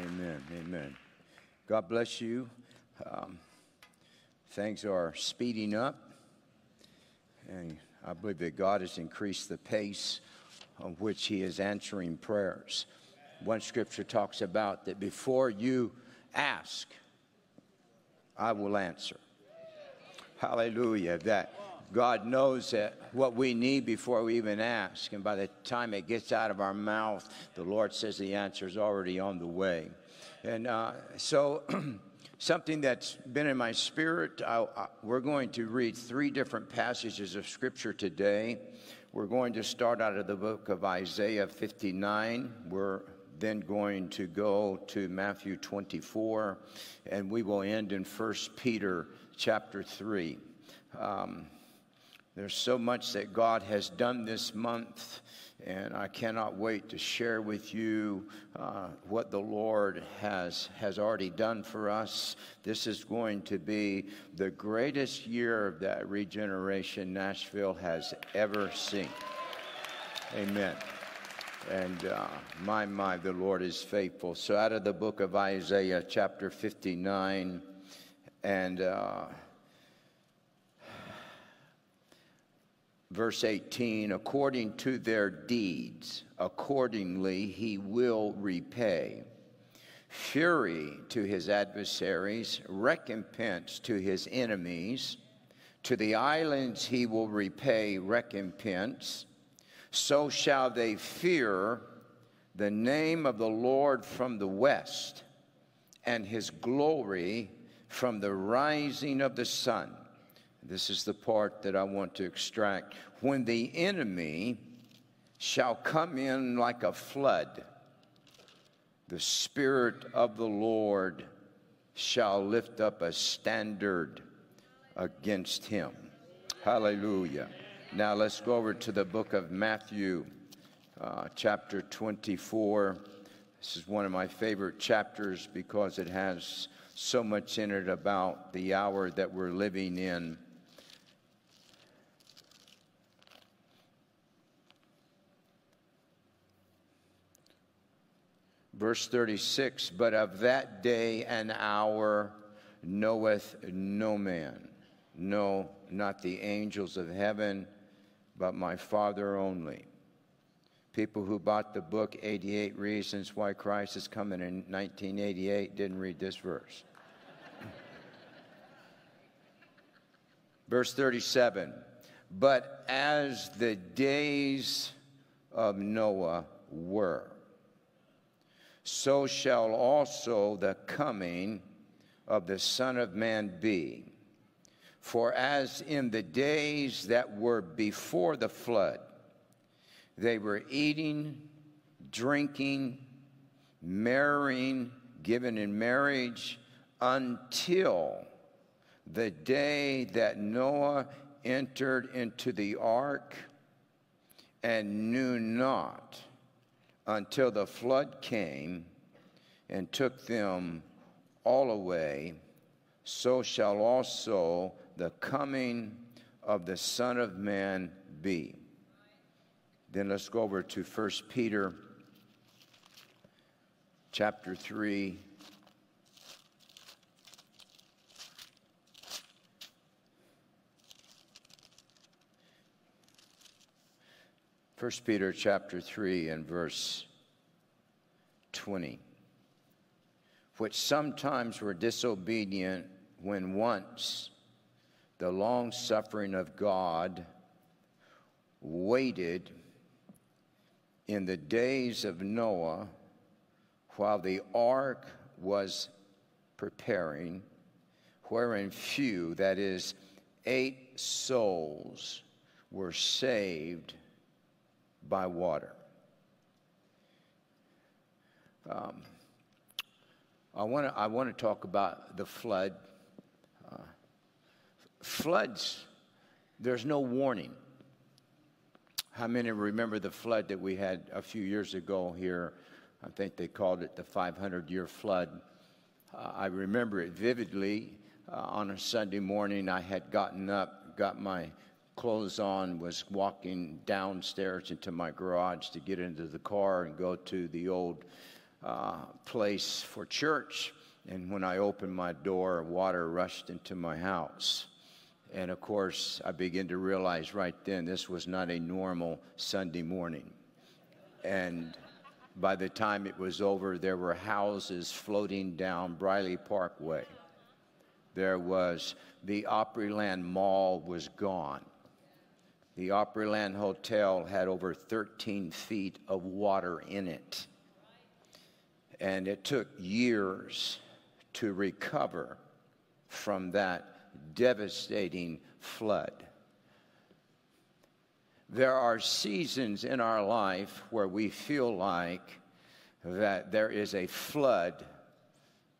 Amen. Amen. God bless you. Things are speeding up, and I believe that God has increased the pace on which He is answering prayers. One scripture talks about that before you ask, I will answer. Hallelujah. That God knows that what we need before we even ask, and by the time it gets out of our mouth, the Lord says the answer is already on the way. And so something that's been in my spirit, we're going to read three different passages of Scripture today. We're going to start out of the book of Isaiah 59. We're then going to go to Matthew 24, and we will end in 1 Peter chapter 3. There's so much that God has done this month, and I cannot wait to share with you what the Lord has already done for us. This is going to be the greatest year that Regeneration Nashville has ever seen. Amen. And my, the Lord is faithful. So out of the book of Isaiah, chapter 59, and Verse 18, according to their deeds, accordingly he will repay. Fury to his adversaries, recompense to his enemies. To the islands he will repay recompense. So shall they fear the name of the Lord from the west, and his glory from the rising of the sun. This is the part that I want to extract. When the enemy shall come in like a flood, the Spirit of the Lord shall lift up a standard against him. Hallelujah. Now let's go over to the book of Matthew, chapter 24. This is one of my favorite chapters because it has so much in it about the hour that we're living in. Verse 36, but of that day and hour knoweth no man, no, not the angels of heaven, but my Father only. People who bought the book, 88 Reasons Why Christ is Coming in 1988, didn't read this verse. Verse 37, but as the days of Noah were, so shall also the coming of the Son of Man be. For as in the days that were before the flood, they were eating, drinking, marrying, given in marriage, until the day that Noah entered into the ark and knew not, until the flood came and took them all away, so shall also the coming of the Son of Man be. Then let's go over to 1 Peter chapter 3. First Peter chapter 3 and verse 20, which sometimes were disobedient when once the long suffering of God waited in the days of Noah while the ark was preparing, wherein few, that is, 8 souls were saved by water. I want to talk about the flood. Floods, there's no warning. How many remember the flood that we had a few years ago here? I think they called it the 500-year flood. I remember it vividly. On a Sunday morning, I had gotten up, got my clothes on, was walking downstairs into my garage to get into the car and go to the old place for church. And when I opened my door, water rushed into my house. And of course, I began to realize right then this was not a normal Sunday morning. And by the time it was over, there were houses floating down Briley Parkway. There was the Opryland Mall was gone. The Opryland Hotel had over 13 feet of water in it. And it took years to recover from that devastating flood. There are seasons in our life where we feel like that there is a flood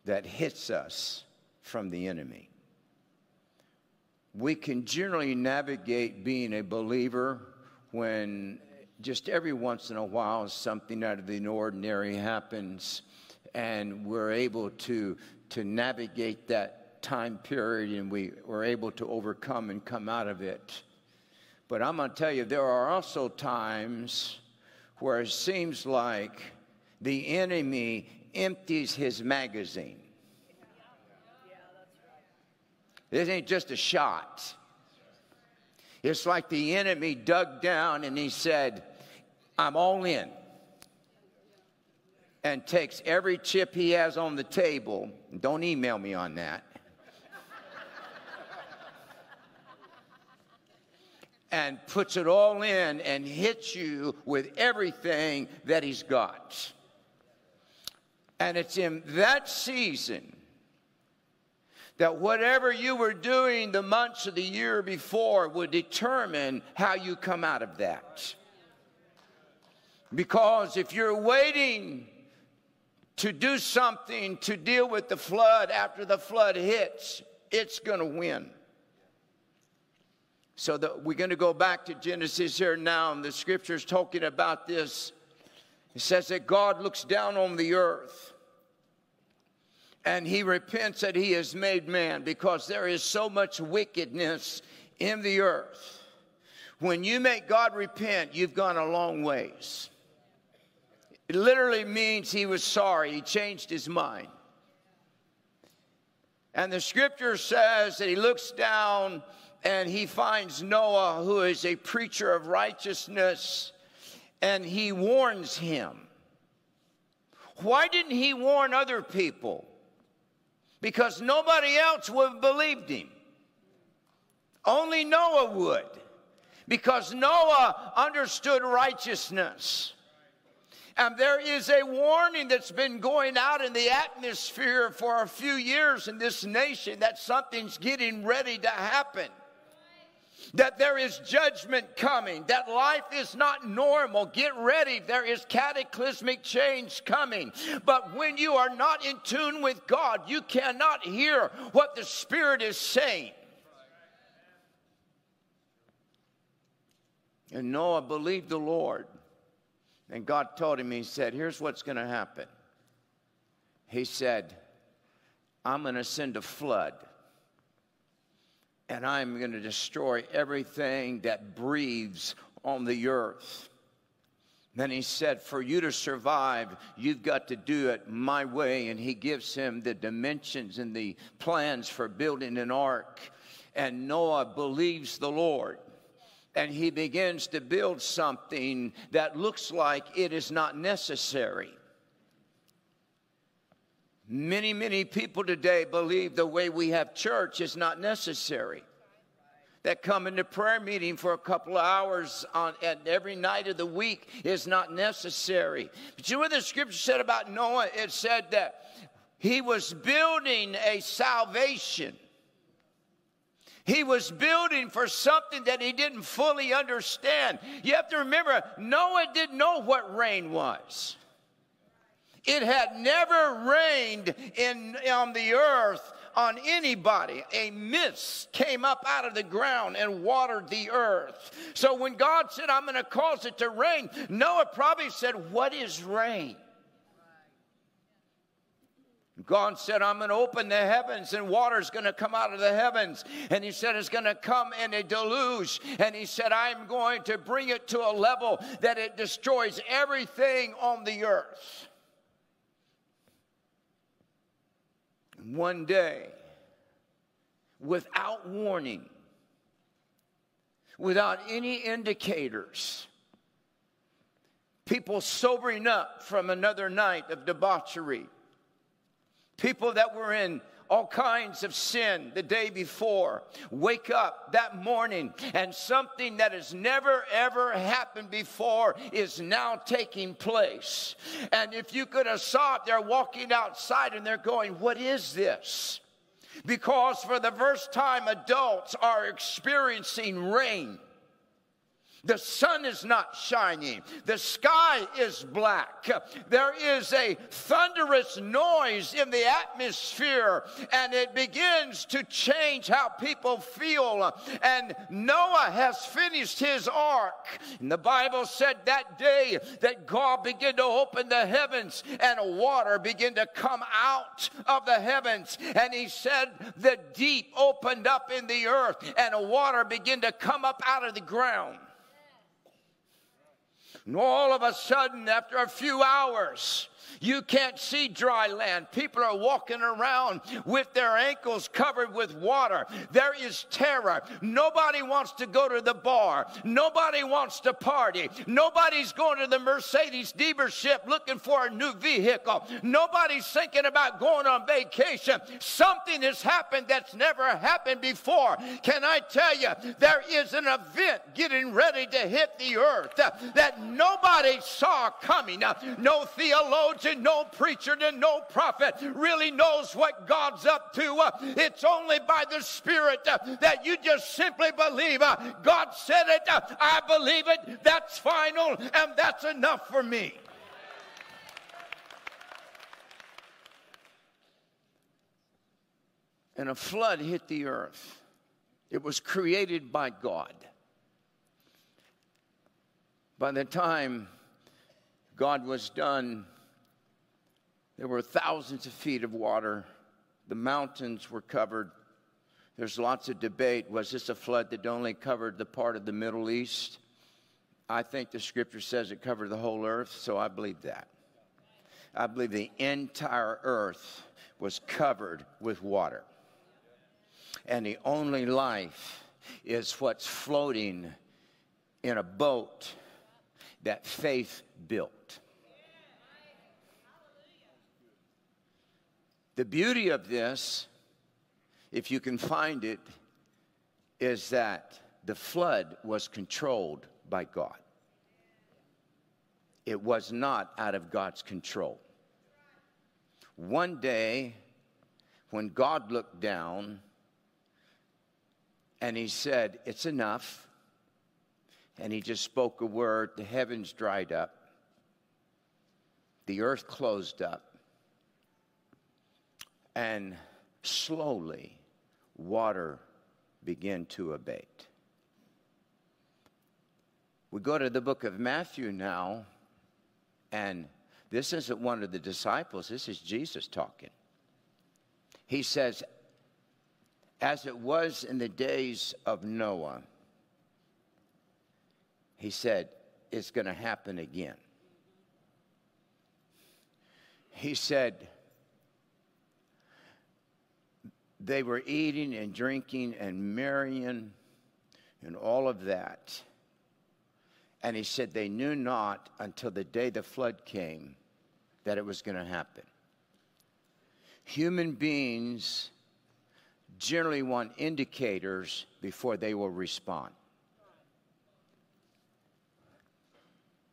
that hits us from the enemy. We can generally navigate being a believer when just every once in a while something out of the ordinary happens, and we're able to navigate that time period, and we were able to overcome and come out of it. But I'm going to tell you, there are also times where it seems like the enemy empties his magazine. This ain't just a shot. It's like the enemy dug down and he said, I'm all in. And takes every chip he has on the table. Don't email me on that. And puts it all in and hits you with everything that he's got. And it's in that season that whatever you were doing the months of the year before would determine how you come out of that. Because if you're waiting to do something to deal with the flood after the flood hits, it's going to win. So we're going to go back to Genesis here now, and the scripture's talking about this. It says that God looks down on the earth, and he repents that he has made man, because there is so much wickedness in the earth. When you make God repent, you've gone a long ways. It literally means he was sorry. He changed his mind. And the scripture says that he looks down and he finds Noah, who is a preacher of righteousness, and he warns him. Why didn't he warn other people? Because nobody else would have believed him. Only Noah would. Because Noah understood righteousness. And there is a warning that's been going out in the atmosphere for a few years in this nation that something's getting ready to happen. That there is judgment coming. That life is not normal. Get ready. There is cataclysmic change coming. But when you are not in tune with God, you cannot hear what the Spirit is saying. And Noah believed the Lord. And God told him, he said, here's what's going to happen. He said, I'm going to send a flood. And I'm going to destroy everything that breathes on the earth. Then he said, for you to survive, you've got to do it my way. And he gives him the dimensions and the plans for building an ark. And Noah believes the Lord. And he begins to build something that looks like it is not necessary. Many, many people today believe the way we have church is not necessary. That coming to prayer meeting for a couple of hours at every night of the week is not necessary. But you know what the scripture said about Noah? It said that he was building a salvation. He was building for something that he didn't fully understand. You have to remember, Noah didn't know what rain was. It had never rained on the earth on anybody. A mist came up out of the ground and watered the earth. So when God said, I'm going to cause it to rain, Noah probably said, what is rain? God said, I'm going to open the heavens and water's going to come out of the heavens. And he said, it's going to come in a deluge. And he said, I'm going to bring it to a level that it destroys everything on the earth. one day, without warning, without any indicators, people sobering up from another night of debauchery, people that were in all kinds of sin the day before, wake up that morning and something that has never ever happened before is now taking place. And if you could have saw it, they're walking outside and they're going, what is this? Because for the first time, adults are experiencing rain. The sun is not shining. The sky is black. There is a thunderous noise in the atmosphere, and it begins to change how people feel. And Noah has finished his ark. And the Bible said that day that God began to open the heavens, and water began to come out of the heavens. And he said the deep opened up in the earth, and water began to come up out of the ground. And all of a sudden, after a few hours, you can't see dry land. People are walking around with their ankles covered with water. There is terror. Nobody wants to go to the bar. Nobody wants to party. Nobody's going to the Mercedes dealership looking for a new vehicle. Nobody's thinking about going on vacation. Something has happened that's never happened before. Can I tell you, there is an event getting ready to hit the earth that nobody saw coming. No theologian, no preacher, and no prophet really knows what God's up to. It's only by the Spirit that you just simply believe. God said it, I believe it, that's final, and that's enough for me. And a flood hit the earth. It was created by God. By the time God was done, there were thousands of feet of water. The mountains were covered. There's lots of debate. Was this a flood that only covered the part of the Middle East? I think the scripture says it covered the whole earth, so I believe that. I believe the entire earth was covered with water. And the only life is what's floating in a boat that faith built. The beauty of this, if you can find it, is that the flood was controlled by God. It was not out of God's control. One day, when God looked down and he said, it's enough, and he just spoke a word, the heavens dried up, the earth closed up, and slowly, water began to abate. We go to the book of Matthew now, and this isn't one of the disciples. This is Jesus talking. He says, as it was in the days of Noah, he said, it's going to happen again. He said, they were eating and drinking and marrying and all of that. And he said they knew not until the day the flood came that it was going to happen. Human beings generally want indicators before they will respond.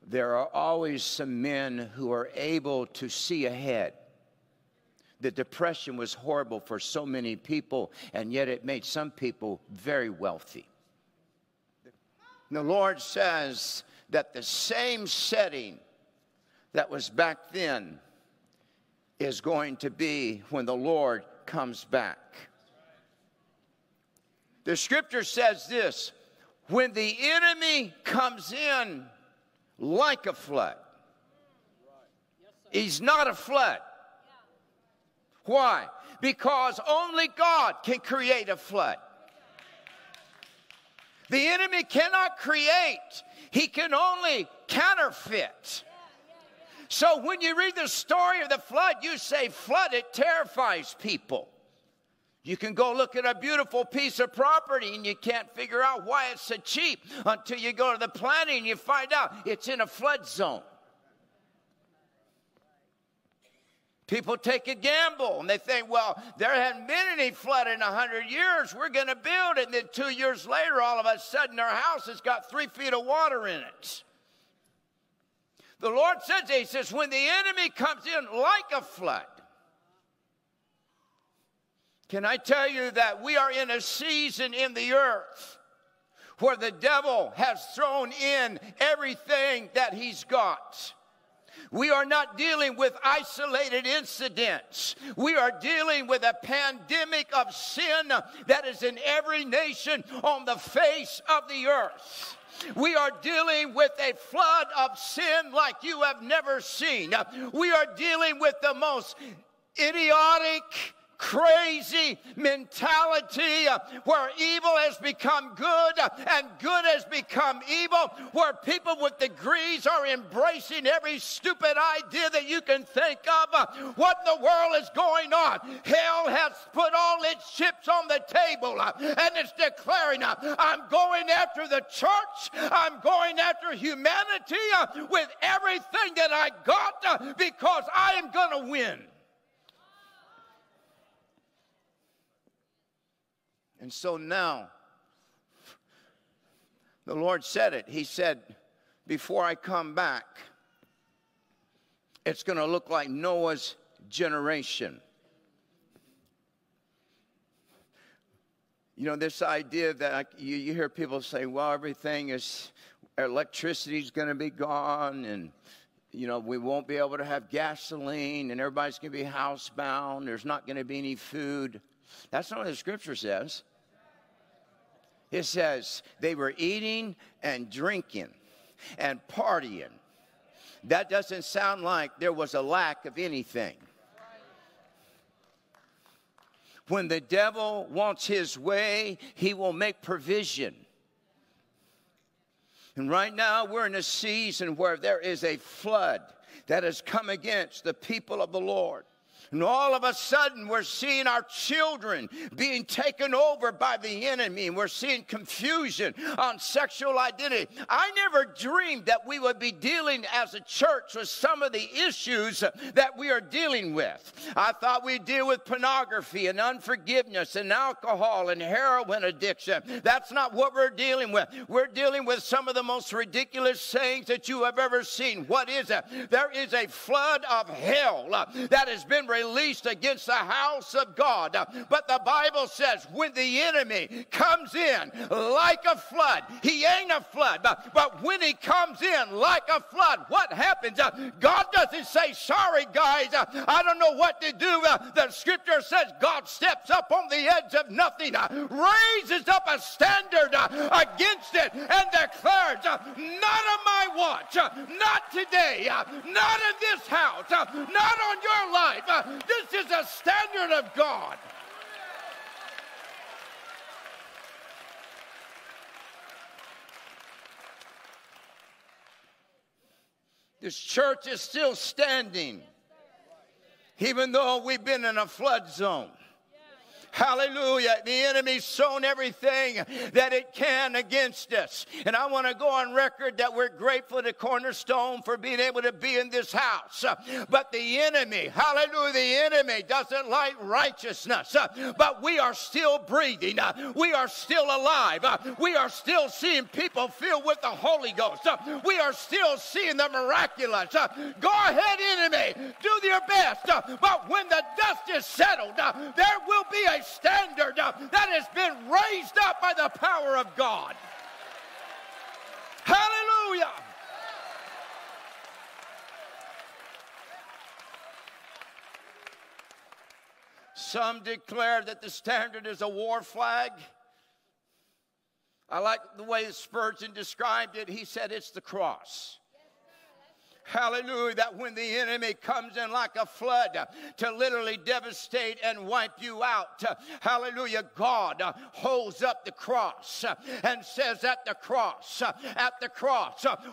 There are always some men who are able to see ahead. The Depression was horrible for so many people, and yet it made some people very wealthy. The Lord says that the same setting that was back then is going to be when the Lord comes back. The scripture says this, when the enemy comes in like a flood, he's not a flood. Why? Because only God can create a flood. The enemy cannot create. He can only counterfeit. so when you read the story of the flood, you say, flood, it terrifies people. You can go look at a beautiful piece of property and you can't figure out why it's so cheap until you go to the planning and you find out it's in a flood zone. People take a gamble and they think, well, there hasn't been any flood in 100 years. We're going to build it. And then 2 years later, all of a sudden, their house has got 3 feet of water in it. The Lord says, he says, when the enemy comes in like a flood. Can I tell you that we are in a season in the earth where the devil has thrown in everything that he's got. We are not dealing with isolated incidents. We are dealing with a pandemic of sin that is in every nation on the face of the earth. We are dealing with a flood of sin like you have never seen. We are dealing with the most idiotic, crazy mentality where evil has become good and good has become evil, where people with degrees are embracing every stupid idea that you can think of. What in the world is going on? Hell has put all its chips on the table and it's declaring, I'm going after the church, I'm going after humanity with everything that I got because I am going to win. And so now, the Lord said it. He said, before I come back, it's going to look like Noah's generation. You know, this idea that you hear people say, well, everything is, electricity's going to be gone, and, you know, we won't be able to have gasoline, and everybody's going to be housebound. There's not going to be any food. That's not what the Scripture says. It says they were eating and drinking and partying. That doesn't sound like there was a lack of anything. When the devil wants his way, he will make provision. And right now we're in a season where there is a flood that has come against the people of the Lord. And all of a sudden, we're seeing our children being taken over by the enemy. And we're seeing confusion on sexual identity. I never dreamed that we would be dealing as a church with some of the issues that we are dealing with. I thought we'd deal with pornography and unforgiveness and alcohol and heroin addiction. That's not what we're dealing with. We're dealing with some of the most ridiculous sayings that you have ever seen. What is it? There is a flood of hell that has been released against the house of God. But the Bible says when the enemy comes in like a flood, he ain't a flood, but when he comes in like a flood, what happens? God doesn't say, sorry guys, I don't know what to do. The Scripture says God steps up on the edge of nothing, raises up a standard against it and declares, not on my watch, not today, not in this house, not on your life. This is a standard of God. This church is still standing, even though we've been in a flood zone. Hallelujah. The enemy's sown everything that it can against us. And I want to go on record that we're grateful to Cornerstone for being able to be in this house. But the enemy, hallelujah, the enemy doesn't like righteousness. But we are still breathing. We are still alive. We are still seeing people filled with the Holy Ghost. We are still seeing the miraculous. Go ahead, enemy. Do your best. But when the dust is settled, there will be a standard that has been raised up by the power of God. Hallelujah. Some declare that the standard is a war flag. I like the way Spurgeon described it. He said it's the cross. Hallelujah. That when the enemy comes in like a flood to literally devastate and wipe you out, hallelujah, God holds up the cross and says at the cross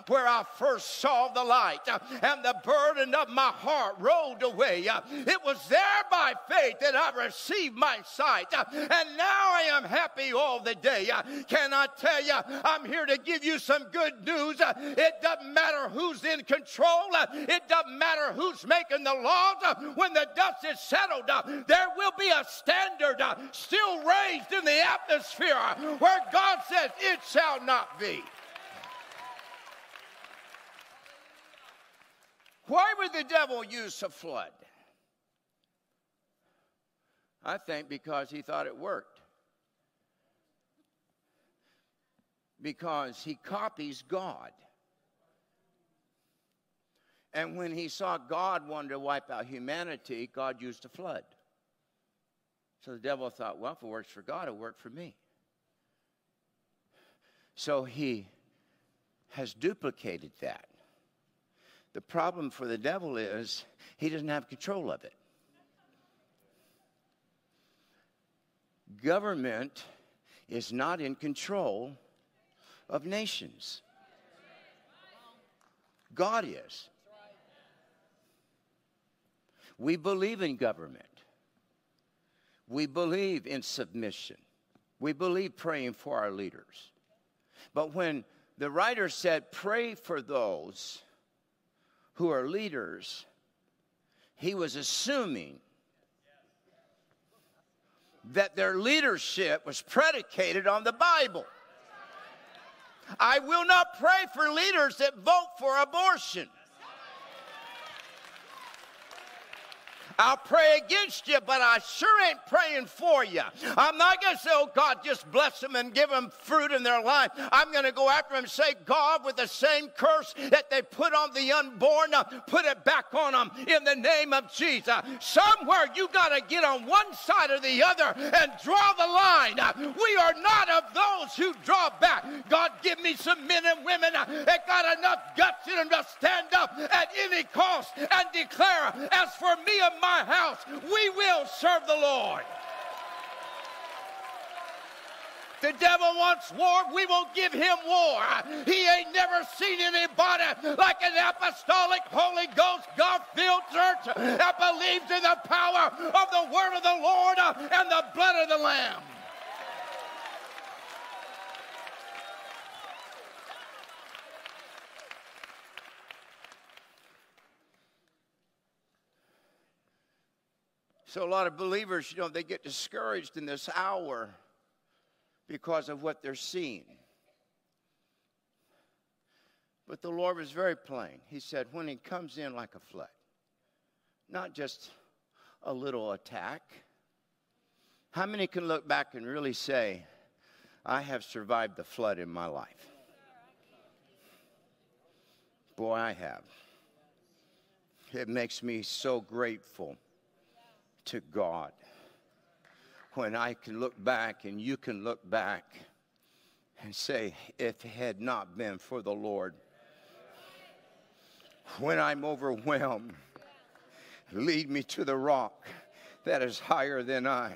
where I first saw the light and the burden of my heart rolled away, it was there by faith that I received my sight, and now I am happy all the day. Can I tell you, I'm here to give you some good news. It doesn't matter who's in control. It doesn't matter who's making the laws. When the dust is settled, there will be a standard still raised in the atmosphere where God says, it shall not be. Why would the devil use a flood? I think because he thought it worked. Because he copies God. And when he saw God wanted to wipe out humanity, God used a flood. So the devil thought, well, if it works for God, it worked for me. So he has duplicated that. The problem for the devil is he doesn't have control of it. Government is not in control of nations. God is. We believe in government. We believe in submission. We believe praying for our leaders. But when the writer said, pray for those who are leaders, he was assuming that their leadership was predicated on the Bible. I will not pray for leaders that vote for abortion. I'll pray against you, but I sure ain't praying for you. I'm not going to say, oh, God, just bless them and give them fruit in their life. I'm going to go after them and say, God, with the same curse that they put on the unborn, put it back on them in the name of Jesus. Somewhere you got to get on one side or the other and draw the line. We are not of those who draw back. God, give me some men and women that got enough guts in them to stand up at any cost and declare, as for me and my house, we will serve the Lord. The devil wants war, we won't give him war. He ain't never seen anybody like an apostolic Holy Ghost God-filled church that believes in the power of the word of the Lord and the blood of the Lamb. So a lot of believers, you know, they get discouraged in this hour because of what they're seeing. But the Lord was very plain. He said, when it comes in like a flood, not just a little attack. How many can look back and really say, I have survived the flood in my life? Boy, I have. It makes me so grateful to God when I can look back and you can look back and say, if it had not been for the Lord. When I'm overwhelmed, lead me to the rock that is higher than I.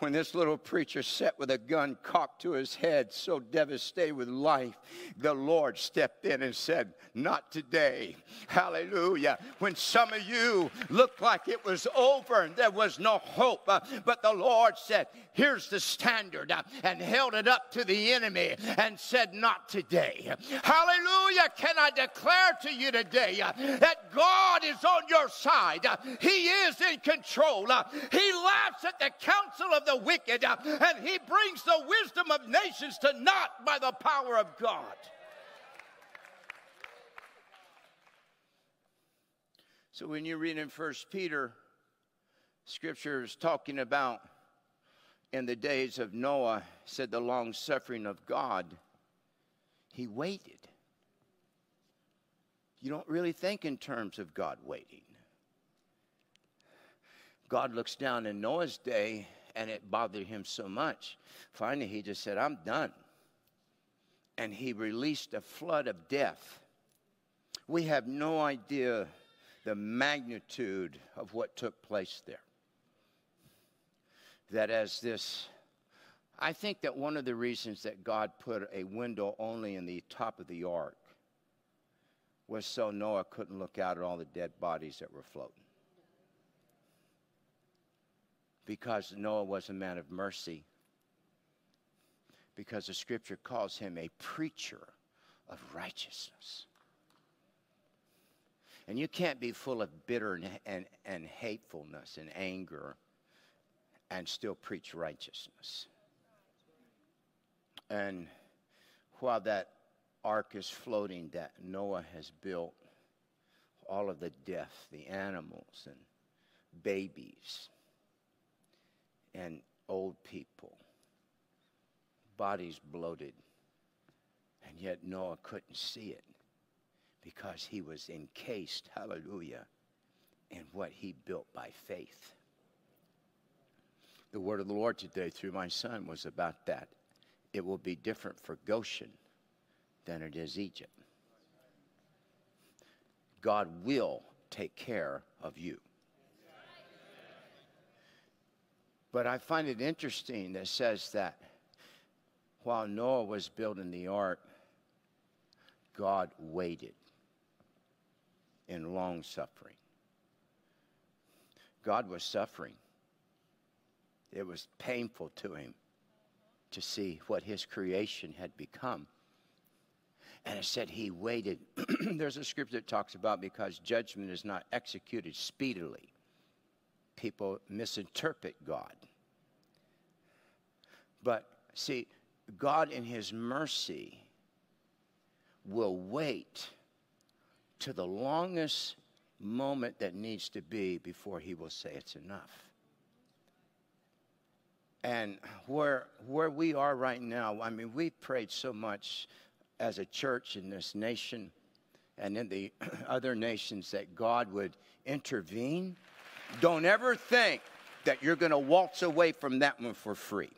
When this little preacher sat with a gun cocked to his head, so devastated with life, the Lord stepped in and said, not today. Hallelujah. When some of you looked like it was over and there was no hope, but the Lord said, here's the standard, and held it up to the enemy and said, not today. Hallelujah. Can I declare to you today that God is on your side? He is in control. He laughs at the counsel of the wicked, and he brings the wisdom of nations to naught by the power of God. So when you read in 1 Peter, Scripture is talking about in the days of Noah, said the long-suffering of God, he waited. You don't really think in terms of God waiting. God looks down in Noah's day, and it bothered him so much. Finally, he just said, I'm done. And he released a flood of death We have no idea the magnitude of what took place there. That as this, I think that one of the reasons that God put a window only in the top of the ark was so Noah couldn't look out at all the dead bodies that were floating. Because Noah was a man of mercy. Because the scripture calls him a preacher of righteousness. And you can't be full of bitter and hatefulness and anger and still preach righteousness. And while that ark is floating that Noah has built, all of the death, the animals and babies and old people, bodies bloated, and yet Noah couldn't see it because he was encased, hallelujah, in what he built by faith. The word of the Lord today through my son was about that. It will be different for Goshen than it is Egypt. God will take care of you. But I find it interesting that says that while Noah was building the ark, God waited in long suffering. God was suffering. It was painful to him to see what his creation had become. And it said he waited. There's a scripture that talks about because judgment is not executed speedily. People misinterpret God. But see, God in his mercy will wait to the longest moment that needs to be before he will say it's enough. And where we are right now, I mean, we prayed so much as a church in this nation and in the other nations that God would intervene. Don't ever think that you're going to waltz away from that one for free.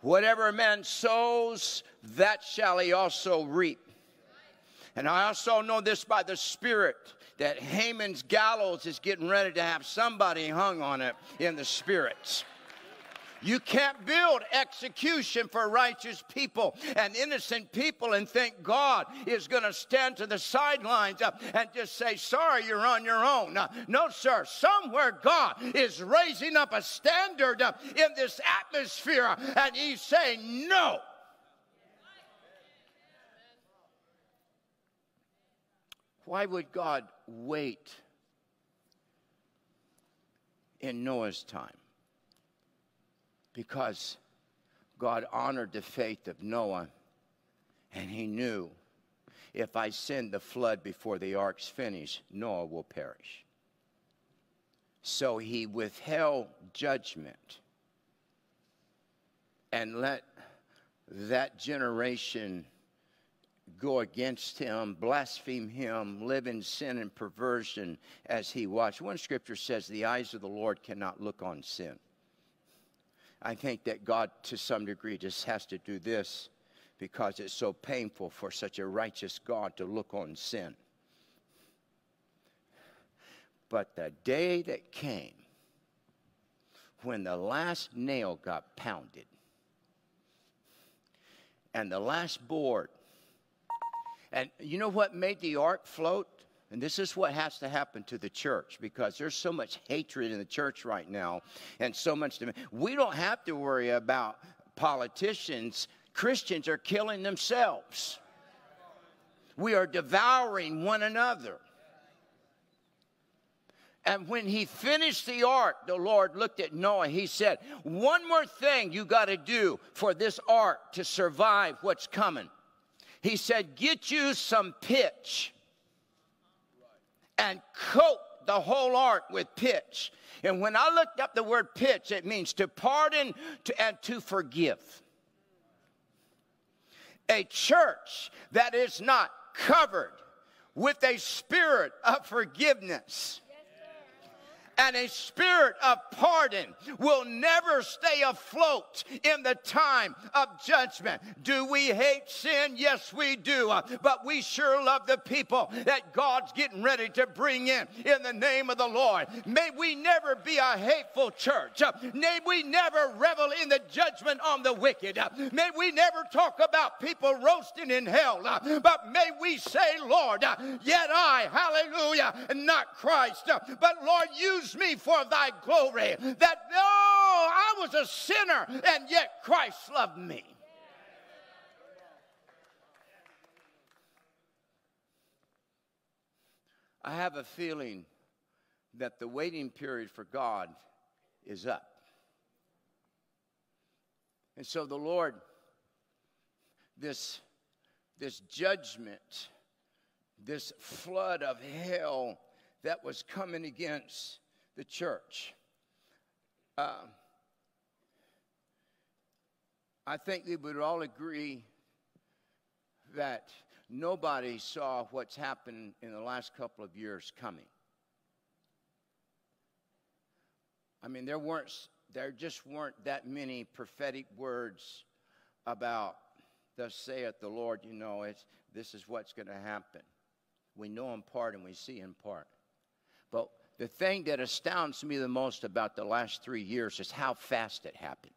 Whatever a man sows, that shall he also reap. And I also know this by the Spirit, that Haman's gallows is getting ready to have somebody hung on it in the spirits. You can't build execution for righteous people and innocent people and think God is going to stand to the sidelines and just say, sorry, you're on your own. No, sir. Somewhere God is raising up a standard in this atmosphere, and he's saying no. Why would God wait in Noah's time? Because God honored the faith of Noah, and he knew if I send the flood before the ark's finished, Noah will perish. So he withheld judgment and let that generation go against him, blaspheme him, live in sin and perversion as he watched. One scripture says the eyes of the Lord cannot look on sin. I think that God to some degree just has to do this because it's so painful for such a righteous God to look on sin. But the day that came when the last nail got pounded and the last board. And you know what made the ark float? And this is what has to happen to the church because there's so much hatred in the church right now and so much demand. We don't have to worry about politicians. Christians are killing themselves. We are devouring one another. And when he finished the ark, the Lord looked at Noah. He said, one more thing you got to do for this ark to survive what's coming. He said, get you some pitch and coat the whole ark with pitch. And when I looked up the word pitch, it means to pardon and to forgive. A church that is not covered with a spirit of forgiveness and a spirit of pardon will never stay afloat in the time of judgment. Do we hate sin? Yes, we do. But we sure love the people that God's getting ready to bring in the name of the Lord. May we never be a hateful church. May we never revel in the judgment on the wicked. May we never talk about people roasting in hell. But may we say, Lord, yet I, hallelujah, and not Christ. But Lord, use me for thy glory. That no, I was a sinner, and yet Christ loved me. I have a feeling that the waiting period for God is up. And so the Lord, this judgment, this flood of hell that was coming against the church. I think we would all agree that nobody saw what's happened in the last couple of years coming. I mean, there just weren't that many prophetic words about, thus saith the Lord, you know, this is what's going to happen. We know in part and we see in part. But the thing that astounds me the most about the last 3 years is how fast it happened.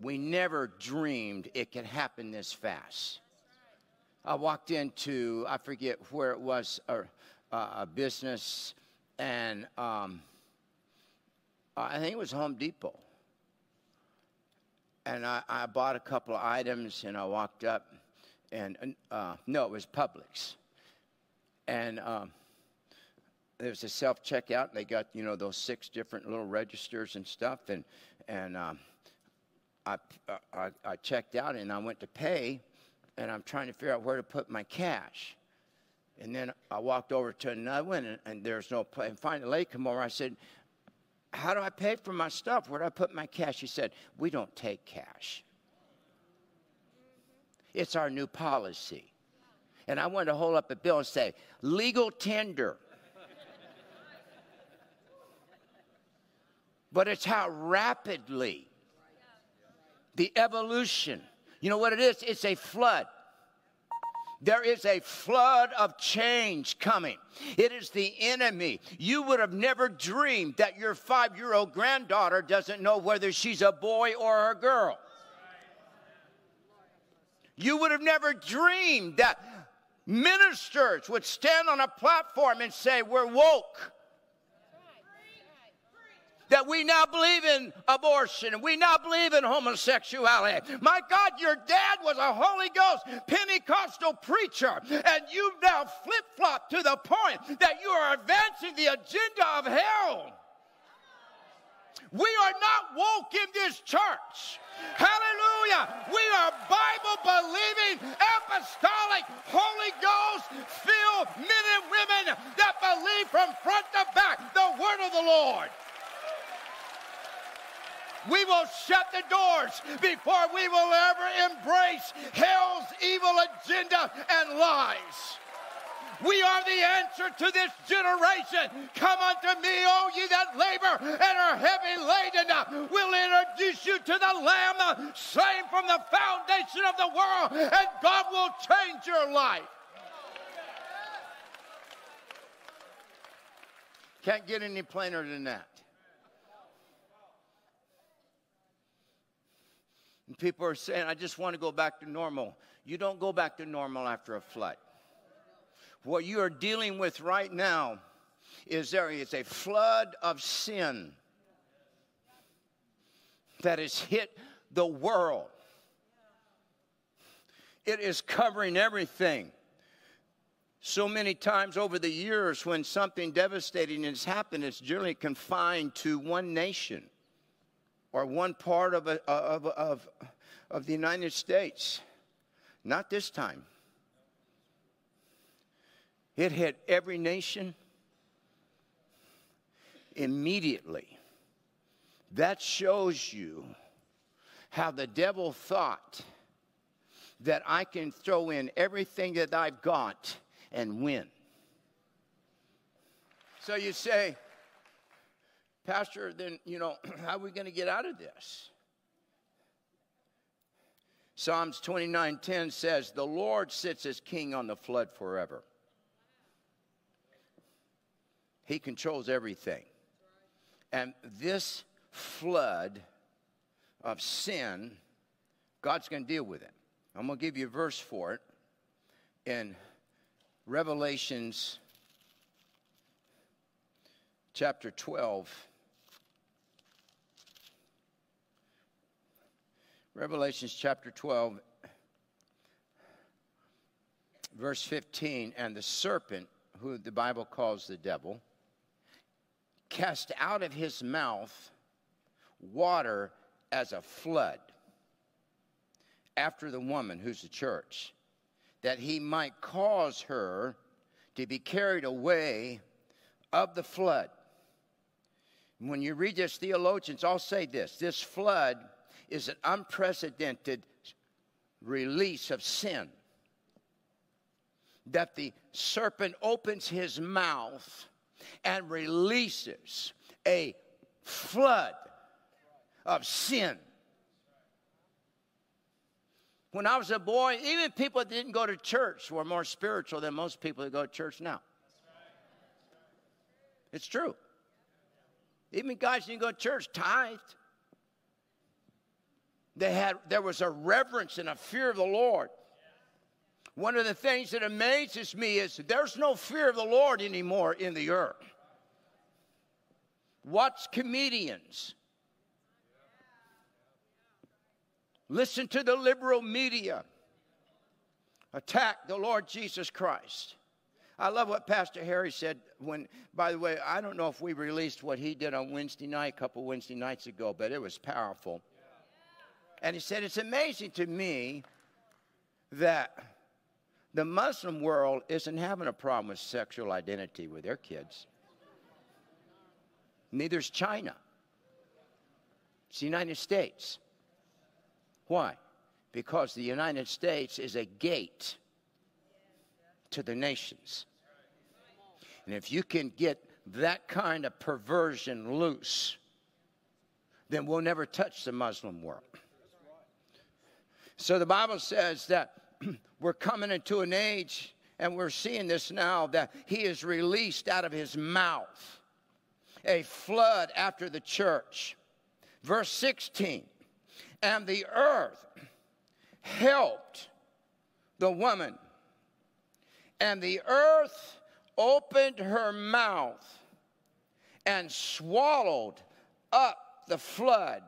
We never dreamed it could happen this fast. I walked into, I forget where it was, a business, and I think it was Home Depot. And I bought a couple of items, and I walked up, and no, it was Publix. And there was a self-checkout, and they got, you know, those 6 different little registers and stuff, and I checked out, and I went to pay, and I'm trying to figure out where to put my cash. And then I walked over to another one, and there's no place. And finally, a lady came over. I said, how do I pay for my stuff? Where do I put my cash? She said, we don't take cash. It's our new policy. And I wanted to hold up a bill and say, legal tender. But it's how rapidly the evolution. You know what it is? It's a flood. There is a flood of change coming. It is the enemy. You would have never dreamed that your 5-year-old granddaughter doesn't know whether she's a boy or a girl. You would have never dreamed that ministers would stand on a platform and say, we're woke. That we now believe in abortion, and we now believe in homosexuality. My God, your dad was a Holy Ghost Pentecostal preacher, and you've now flip-flopped to the point that you are advancing the agenda of hell. We are not woke in this church. Hallelujah. We are Bible-believing, apostolic, Holy Ghost-filled men and women that believe from front to back the word of the Lord. We will shut the doors before we will ever embrace hell's evil agenda and lies. We are the answer to this generation. Come unto me, all ye that labor and are heavy laden. We'll introduce you to the Lamb slain from the foundation of the world, and God will change your life. Can't get any plainer than that. And people are saying, I just want to go back to normal. You don't go back to normal after a flood. What you are dealing with right now is there is a flood of sin that has hit the world. It is covering everything. So many times over the years when something devastating has happened, it's generally confined to one nation. Or one part of the United States. Not this time. It hit every nation immediately. That shows you how the devil thought that I can throw in everything that I've got and win. So you say, Pastor, then, you know, how are we going to get out of this? Psalms 29:10 says, the Lord sits as king on the flood forever. He controls everything. And this flood of sin, God's going to deal with it. I'm going to give you a verse for it in Revelations chapter 12. Revelations chapter 12, verse 15, and the serpent, who the Bible calls the devil, cast out of his mouth water as a flood after the woman, who's the church, that he might cause her to be carried away of the flood. When you read this, theologians all say this: this flood is an unprecedented release of sin, that the serpent opens his mouth and releases a flood of sin. When I was a boy, even people that didn't go to church were more spiritual than most people that go to church now. It's true. Even guys that didn't go to church tithed. There was a reverence and a fear of the Lord. One of the things that amazes me is there's no fear of the Lord anymore in the earth. Watch comedians. Listen to the liberal media attack the Lord Jesus Christ. I love what Pastor Harry said when, by the way, I don't know if we released what he did on Wednesday night, a couple Wednesday nights ago, but it was powerful. And he said, it's amazing to me that the Muslim world isn't having a problem with sexual identity with their kids. Neither is China. It's the United States. Why? Because the United States is a gate to the nations. And if you can get that kind of perversion loose, then we'll never touch the Muslim world. So the Bible says that we're coming into an age, and we're seeing this now, that he is released out of his mouth a flood after the church. Verse 16, and the earth helped the woman, and the earth opened her mouth and swallowed up the flood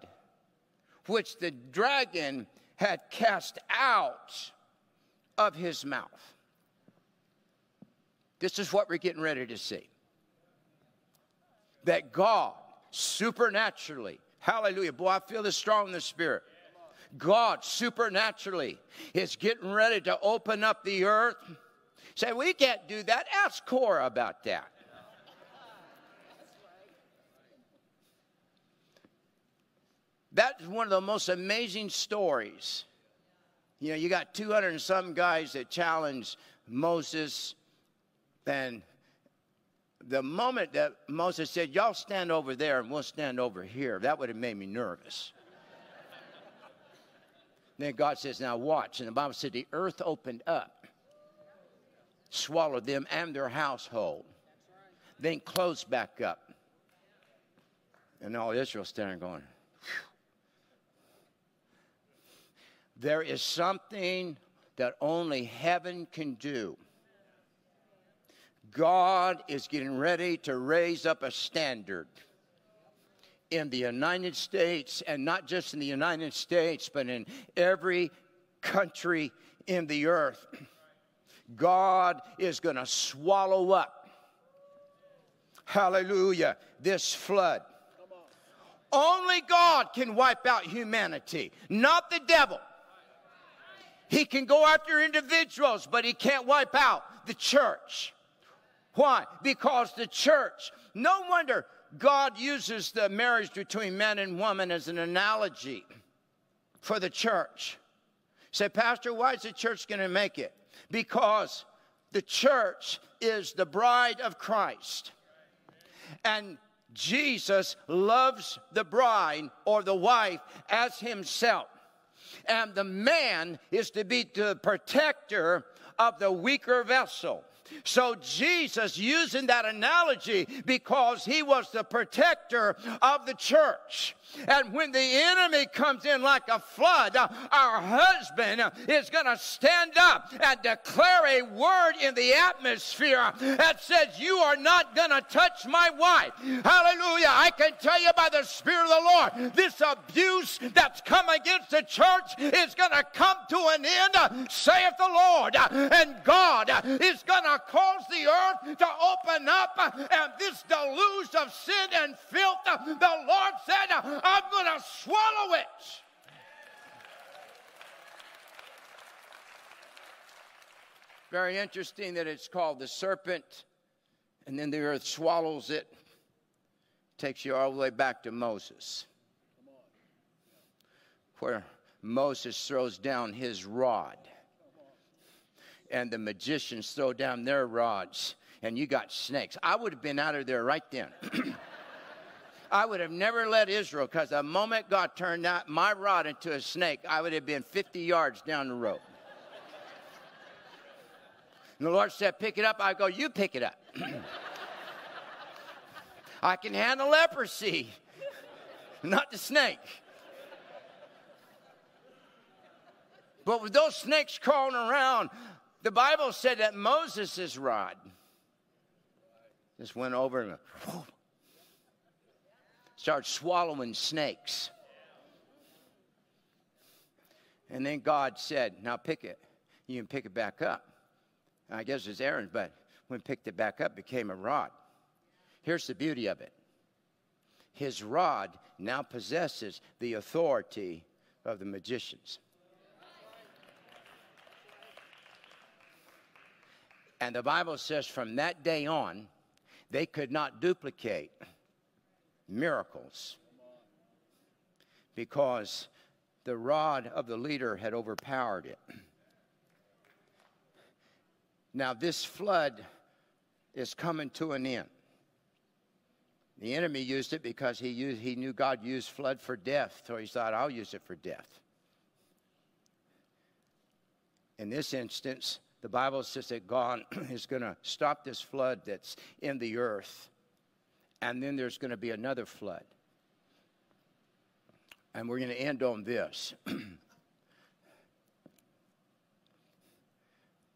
which the dragon had cast out of his mouth. This is what we're getting ready to see. That God supernaturally, hallelujah, boy, I feel this strong in the spirit. God supernaturally is getting ready to open up the earth. Say, we can't do that. Ask Korah about that. That's one of the most amazing stories. You know, you got 200 and some guys that challenged Moses. And the moment that Moses said, y'all stand over there and we'll stand over here, that would have made me nervous. Then God says, now watch. And the Bible said the earth opened up, swallowed them and their household, then closed back up. And all Israel standing going, whew. There is something that only heaven can do. God is getting ready to raise up a standard in the United States, and not just in the United States, but in every country in the earth. God is going to swallow up, hallelujah, this flood. Only God can wipe out humanity, not the devil. He can go after individuals, but he can't wipe out the church. Why? Because the church, no wonder God uses the marriage between man and woman as an analogy for the church. You say, Pastor, why is the church going to make it? Because the church is the bride of Christ. And Jesus loves the bride or the wife as himself. And the man is to be the protector of the weaker vessel. So Jesus, using that analogy, because he was the protector of the church. And when the enemy comes in like a flood, our husband is going to stand up and declare a word in the atmosphere that says, you are not going to touch my wife. Hallelujah. I can tell you by the Spirit of the Lord, this abuse that's come against the church is going to come to an end, saith the Lord. And God is going to cause the earth to open up, and this deluge of sin and filth, the Lord said, I'm going to swallow it. Very interesting that it's called the serpent, and then the earth swallows it. Takes you all the way back to Moses, where Moses throws down his rod, and the magicians throw down their rods, and you got snakes. I would have been out of there right then. I would have never let Israel, because the moment God turned out my rod into a snake, I would have been 50 yards down the road. And the Lord said, pick it up. I go, you pick it up. I can handle leprosy, not the snake. But with those snakes crawling around, the Bible said that Moses' rod just went over and went, started swallowing snakes. And then God said, now pick it. You can pick it back up. I guess it's Aaron, but when picked it back up, it became a rod. Here's the beauty of it. His rod now possesses the authority of the magicians. And the Bible says from that day on, they could not duplicate miracles because the rod of the leader had overpowered it. Now, this flood is coming to an end. The enemy used it because he knew God used flood for death, so he thought, I'll use it for death. In this instance, the Bible says that God is going to stop this flood that's in the earth, and then there's going to be another flood. And we're going to end on this.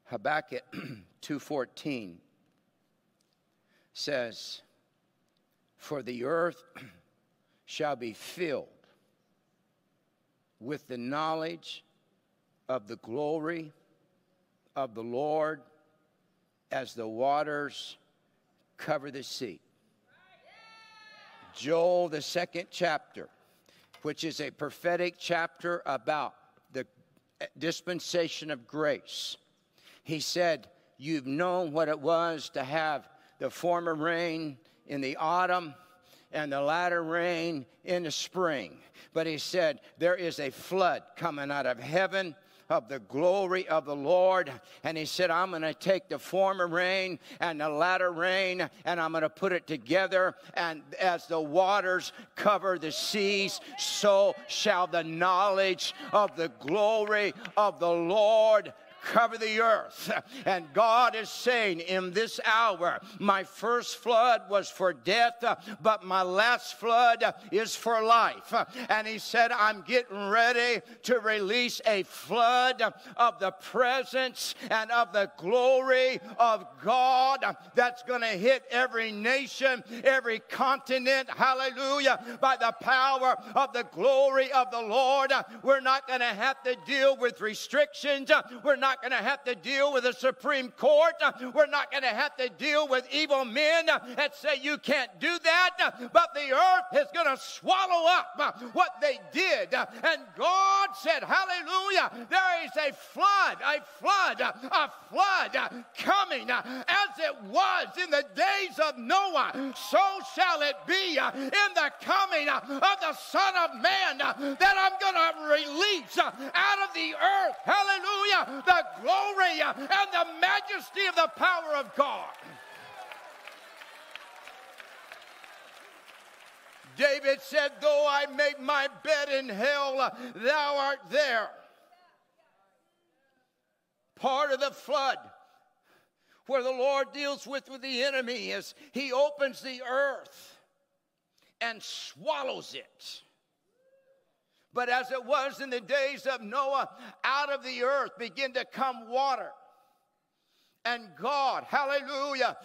Habakkuk 2:14 says, for the earth shall be filled with the knowledge of the glory of the Lord as the waters cover the sea. Joel, the second chapter, which is a prophetic chapter about the dispensation of grace. He said, you've known what it was to have the former rain in the autumn and the latter rain in the spring. But he said, there is a flood coming out of heaven of the glory of the Lord. And he said, I'm going to take the former rain and the latter rain, and I'm going to put it together. And as the waters cover the seas, so shall the knowledge of the glory of the Lord cover the earth. And God is saying, in this hour, my first flood was for death, but my last flood is for life. And he said, I'm getting ready to release a flood of the presence and of the glory of God that's going to hit every nation, every continent. Hallelujah. By the power of the glory of the Lord, we're not going to have to deal with restrictions. We're not going to have to deal with the Supreme Court. We're not going to have to deal with evil men that say you can't do that, but the earth is going to swallow up what they did. And God said, hallelujah, there is a flood coming. As it was in the days of Noah, so shall it be in the coming of the Son of Man, that I'm going to release out of the earth, hallelujah, the glory and the majesty of the power of God. David said, though I make my bed in hell, thou art there. Part of the flood where the Lord deals with the enemy is he opens the earth and swallows it. But as it was in the days of Noah, out of the earth began to come water. And God, hallelujah,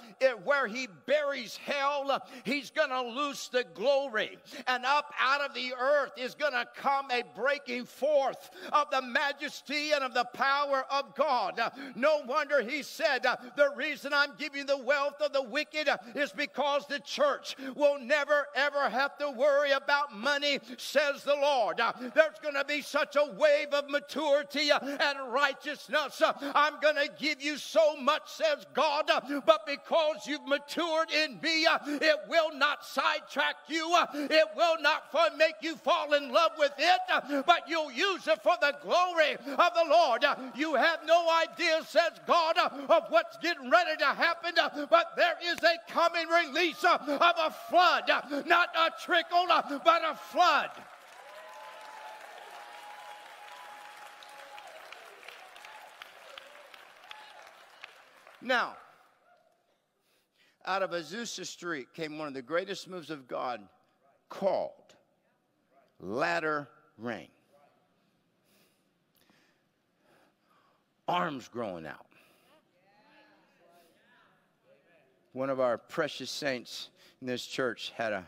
where he buries hell, he's going to loose the glory. And up out of the earth is going to come a breaking forth of the majesty and of the power of God. No wonder he said, the reason I'm giving the wealth of the wicked is because the church will never, ever have to worry about money, says the Lord. There's going to be such a wave of maturity and righteousness. I'm going to give you so much, says God, but because you've matured in me, it will not sidetrack you. It will not make you fall in love with it, but you'll use it for the glory of the Lord. You have no idea, says God, of what's getting ready to happen, but there is a coming release of a flood, not a trickle, but a flood. Now, out of Azusa Street came one of the greatest moves of God called Latter Rain. Arms growing out. One of our precious saints in this church had an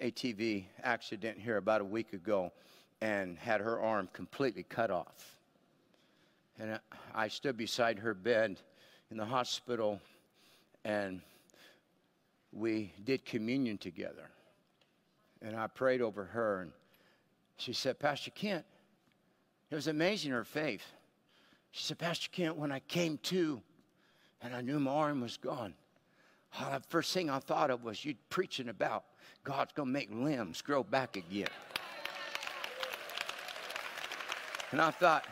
ATV accident here about a week ago and had her arm completely cut off. And I stood beside her bed in the hospital, and we did communion together. And I prayed over her, and she said, Pastor Kent, it was amazing, her faith. She said, Pastor Kent, when I came to and I knew my arm was gone, the first thing I thought of was you preaching about God's going to make limbs grow back again. And I thought,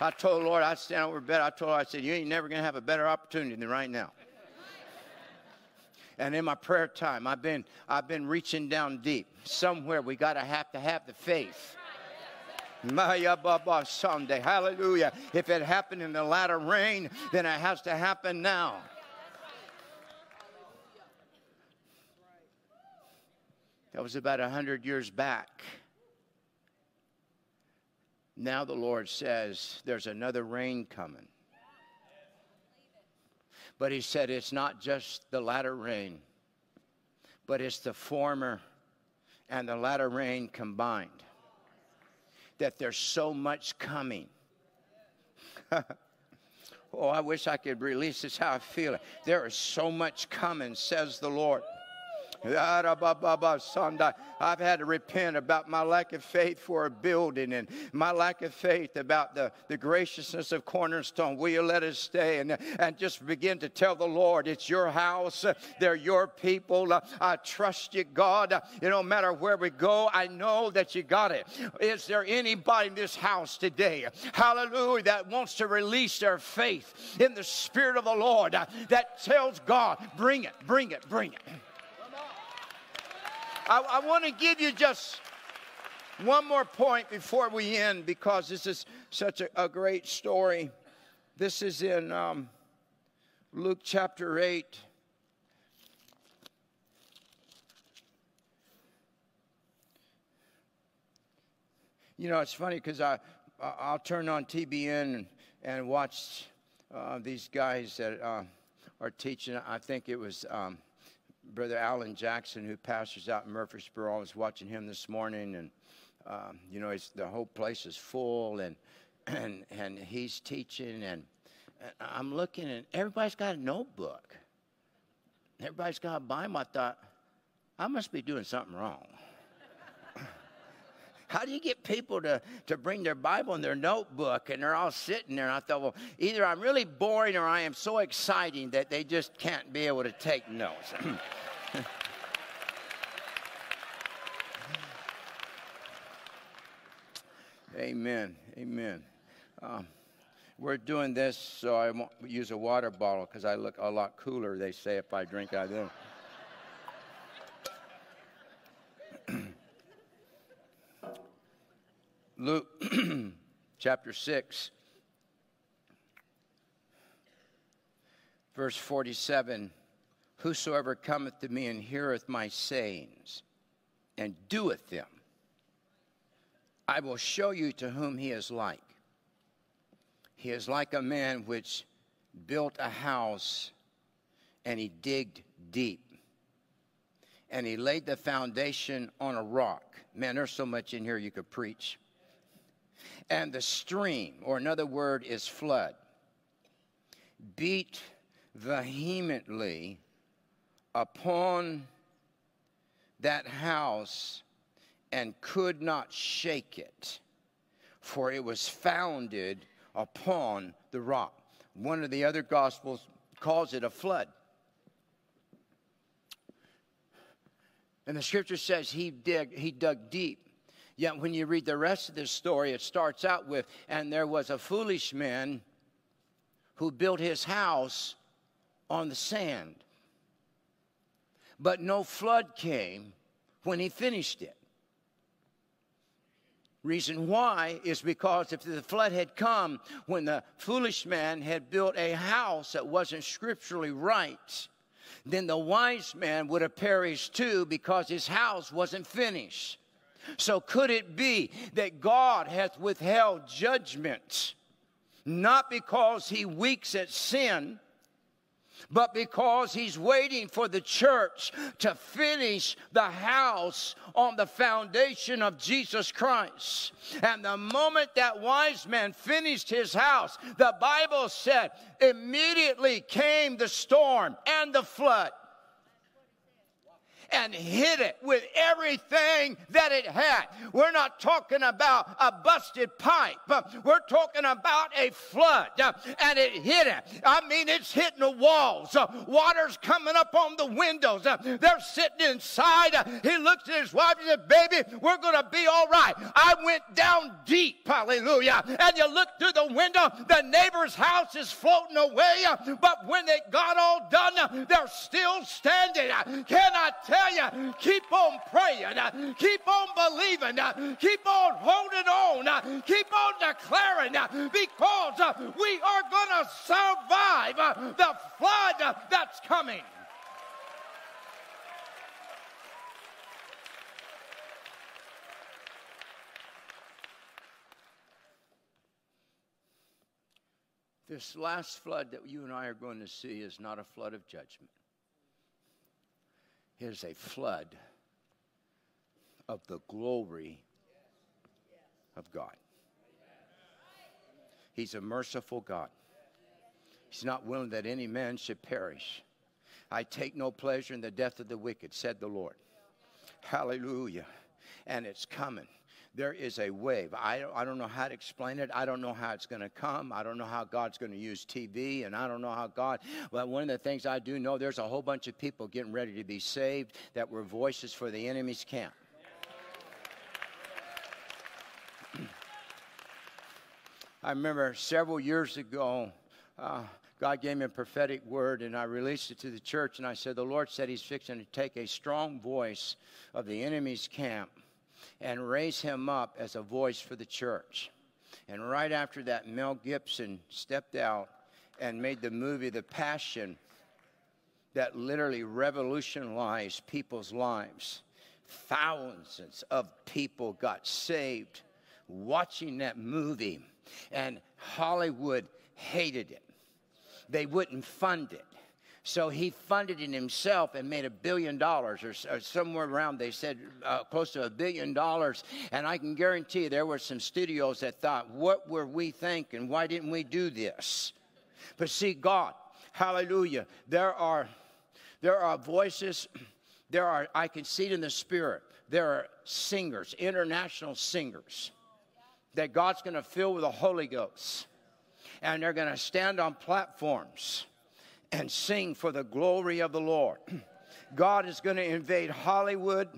I told the Lord, I'd stand over bed. I told her, I said, you ain't never going to have a better opportunity than right now. And in my prayer time, I've been reaching down deep. Somewhere we got to have the faith. Maya Baba Sunday, hallelujah. If it happened in the latter rain, then it has to happen now. That was about 100 years back. Now the Lord says there's another rain coming. But he said it's not just the latter rain, but it's the former and the latter rain combined. That there's so much coming. Oh, I wish I could release this how I feel it. There is so much coming, says the Lord. I've had to repent about my lack of faith for a building and my lack of faith about the graciousness of Cornerstone. Will you let us stay? And just begin to tell the Lord, it's your house. They're your people. I trust you, God. You know, no matter where we go, I know that you got it. Is there anybody in this house today, hallelujah, that wants to release their faith in the Spirit of the Lord, that tells God, bring it, bring it, bring it. I want to give you just one more point before we end, because this is such a great story. This is in Luke chapter 8. You know, it's funny because I'll turn on TBN and watch these guys that are teaching. I think it was... Brother Allen Jackson, who pastors out in Murfreesboro. I was watching him this morning, and you know, the whole place is full, and he's teaching, and I'm looking, and everybody's got a notebook. Everybody's got a Bible. I thought, I must be doing something wrong. How do you get people to bring their Bible and their notebook, and they're all sitting there? And I thought, well, either I'm really boring or I am so exciting that they just can't be able to take notes. Amen. Amen. We're doing this so I won't use a water bottle because I look a lot cooler, they say, if I drink out of them. Luke chapter 6, verse 47, whosoever cometh to me and heareth my sayings and doeth them, I will show you to whom he is like. He is like a man which built a house, and he digged deep, and he laid the foundation on a rock. Man, there's so much in here you could preach. And the stream, or another word is flood, beat vehemently upon that house and could not shake it, for it was founded upon the rock. One of the other Gospels calls it a flood. And the Scripture says he dug deep. Yet when you read the rest of this story, it starts out with, and there was a foolish man who built his house on the sand. But no flood came when he finished it. Reason why is because if the flood had come when the foolish man had built a house that wasn't scripturally right, then the wise man would have perished too because his house wasn't finished. So could it be that God hath withheld judgment, not because he winks at sin, but because he's waiting for the church to finish the house on the foundation of Jesus Christ? And the moment that wise man finished his house, the Bible said, immediately came the storm and the flood and hit it with everything that it had. We're not talking about a busted pipe. We're talking about a flood, and it hit it. I mean, it's hitting the walls. Water's coming up on the windows. They're sitting inside. He looks at his wife and says, baby, we're going to be all right. I went down deep, hallelujah. And you look through the window, the neighbor's house is floating away, but when they got all done, they're still standing. Can I tell you, keep on praying, keep on believing, keep on holding on, keep on declaring, because we are going to survive the flood that's coming. This last flood that you and I are going to see is not a flood of judgment. Here's a flood of the glory of God. He's a merciful God. He's not willing that any man should perish. I take no pleasure in the death of the wicked, said the Lord. Hallelujah. And it's coming. There is a wave. I don't know how to explain it. I don't know how it's going to come. I don't know how God's going to use TV, and I don't know how God. But one of the things I do know, there's a whole bunch of people getting ready to be saved that were voices for the enemy's camp. I remember several years ago, God gave me a prophetic word, and I released it to the church, and I said, the Lord said he's fixing to take a strong voice of the enemy's camp and raise him up as a voice for the church. And right after that, Mel Gibson stepped out and made the movie The Passion that literally revolutionized people's lives. Thousands of people got saved watching that movie, and Hollywood hated it. They wouldn't fund it. So he funded it himself and made $1 billion or somewhere around, they said, close to $1 billion. And I can guarantee you there were some studios that thought, what were we thinking? Why didn't we do this? But see, God, hallelujah, there are voices, I can see it in the spirit, there are singers, international singers, that God's going to fill with the Holy Ghost. And they're going to stand on platforms and sing for the glory of the Lord. God is going to invade Hollywood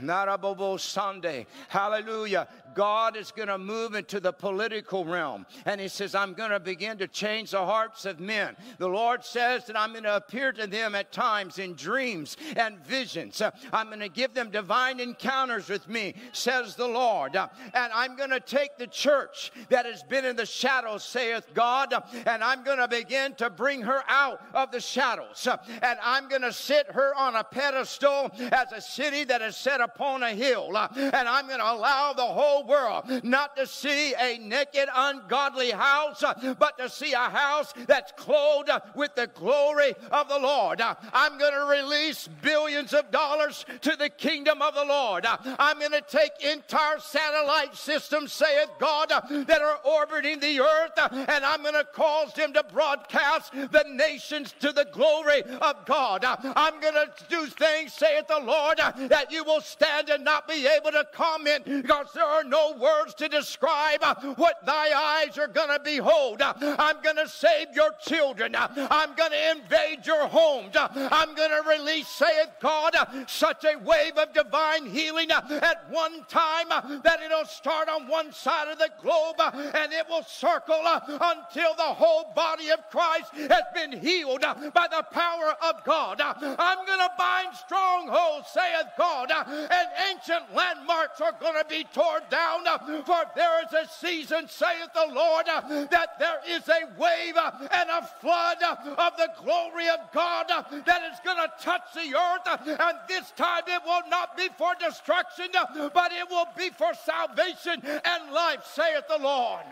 Narabobo Sunday. Hallelujah. God is going to move into the political realm. And he says, I'm going to begin to change the hearts of men. The Lord says that I'm going to appear to them at times in dreams and visions. I'm going to give them divine encounters with me, says the Lord. And I'm going to take the church that has been in the shadows, saith God, and I'm going to begin to bring her out of the shadows. And I'm going to sit her on a pedestal as a city that is set upon a hill. And I'm going to allow the whole world not to see a naked, ungodly house, but to see a house that's clothed with the glory of the Lord. I'm going to release billions of dollars to the kingdom of the Lord. I'm going to take entire satellite systems, saith God, that are orbiting the earth, and I'm going to cause them to broadcast the nations to the glory of God. I'm going to do things, saith the Lord, that you will stand and not be able to comment, because there are no words to describe what thy eyes are going to behold. I'm going to save your children. I'm going to invade your homes. I'm going to release, saith God, such a wave of divine healing at one time that it'll start on one side of the globe and it will circle until the whole body of Christ has been healed by the power of God. I'm going to bind strongholds, saith God, and ancient landmarks are going to be torn down, for there is a season, saith the Lord, that there is a wave and a flood of the glory of God that is going to touch the earth, and this time it will not be for destruction, but it will be for salvation and life, saith the Lord.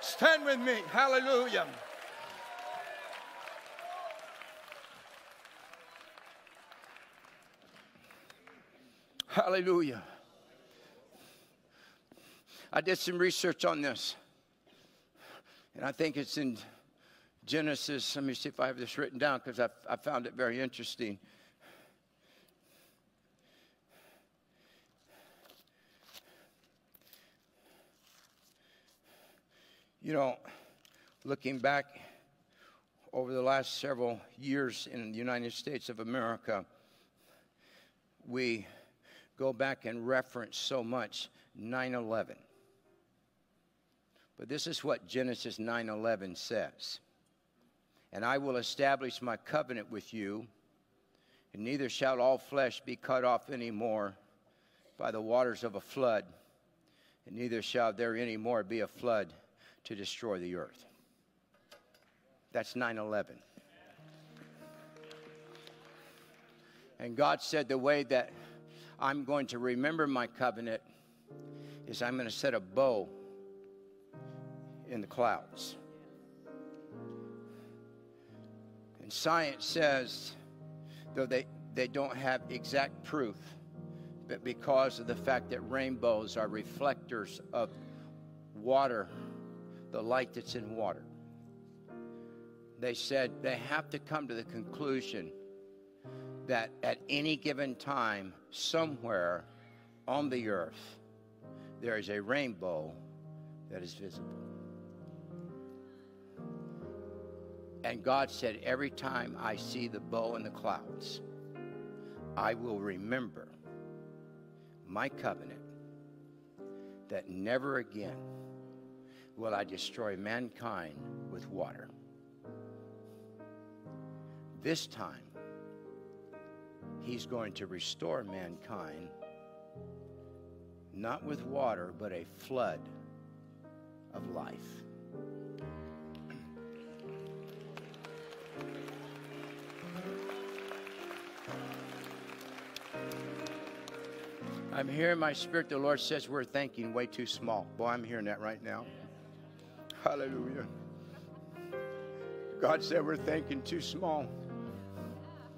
Stand with me. Hallelujah. Hallelujah. I did some research on this, and I think it's in Genesis. Let me see if I have this written down, because I found it very interesting. You know, looking back over the last several years in the United States of America, we go back and reference so much 9/11. But this is what Genesis 9:11 says. And I will establish my covenant with you, and neither shall all flesh be cut off any more by the waters of a flood, and neither shall there any more be a flood to destroy the earth. That's 9:11. And God said, the way that I'm going to remember my covenant is I'm going to set a bow in the clouds. And science says, though they don't have exact proof, but because of the fact that rainbows are reflectors of water, the light that's in water, they said they have to come to the conclusion that at any given time, somewhere on the earth, there is a rainbow that is visible. And God said, every time I see the bow in the clouds, I will remember my covenant that never again will I destroy mankind with water. This time, he's going to restore mankind, not with water, but a flood of life. I'm hearing my spirit. The Lord says we're thinking way too small. Boy, I'm hearing that right now. Hallelujah. God said we're thinking too small.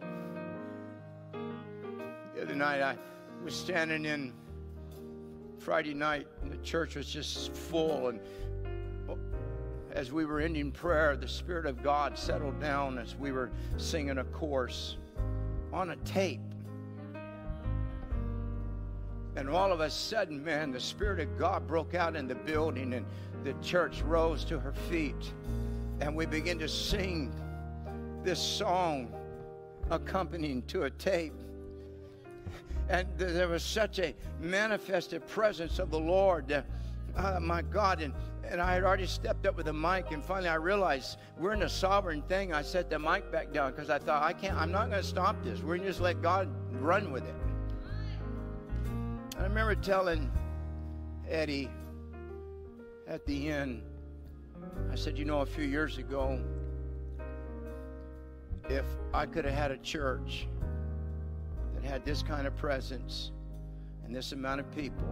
The other night I was standing in Friday night, and the church was just full. And as we were ending prayer, the Spirit of God settled down as we were singing a chorus on a tape. And all of a sudden, man, the Spirit of God broke out in the building, and the church rose to her feet. And we began to sing this song accompanying to a tape. And there was such a manifested presence of the Lord that, my God, and I had already stepped up with the mic, and finally I realized we're in a sovereign thing. I set the mic back down because I thought, I'm not going to stop this. We're going to just let God run with it. I remember telling Eddie at the end, I said, you know, a few years ago, if I could have had a church that had this kind of presence and this amount of people,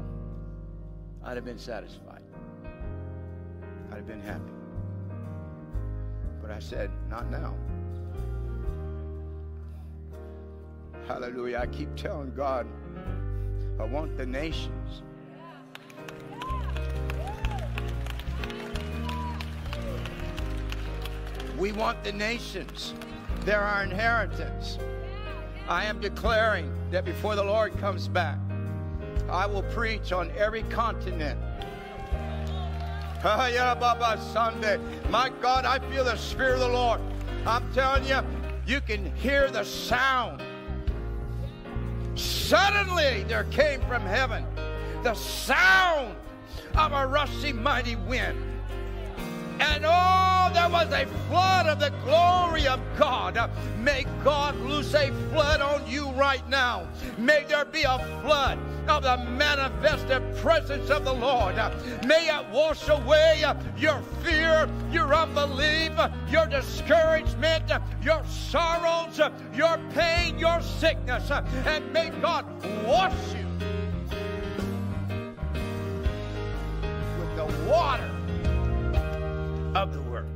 I'd have been satisfied. I'd have been happy. But I said, not now. Hallelujah. I keep telling God, I want the nations. We want the nations. They're our inheritance. I am declaring that before the Lord comes back, I will preach on every continent. Sunday. My God, I feel the Spirit of the Lord. I'm telling you, you can hear the sound. Suddenly there came from heaven the sound of a rushing mighty wind. And oh, there was a flood of the glory of God. May God loose a flood on you right now. May there be a flood of the manifested presence of the Lord. May it wash away your fear, your unbelief, your discouragement, your sorrows, your pain, your sickness. And may God wash you with the water of the Word.